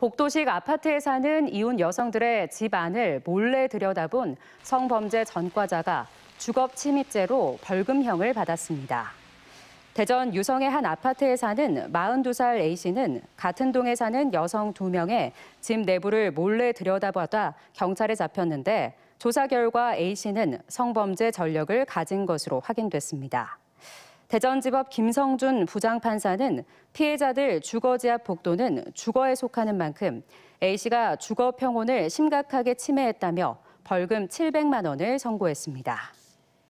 복도식 아파트에 사는 이혼 여성들의 집 안을 몰래 들여다본 성범죄 전과자가 주거 침입죄로 벌금형을 받았습니다. 대전 유성의 한 아파트에 사는 42살 A씨는 같은 동에 사는 여성 2명의 집 내부를 몰래 들여다보다 경찰에 잡혔는데 조사 결과 A씨는 성범죄 전력을 가진 것으로 확인됐습니다. 대전지법 김성준 부장판사는 피해자들 주거 지압 복도는 주거에 속하는 만큼 A씨가 주거 평온을 심각하게 침해했다며 벌금 700만 원을 선고했습니다.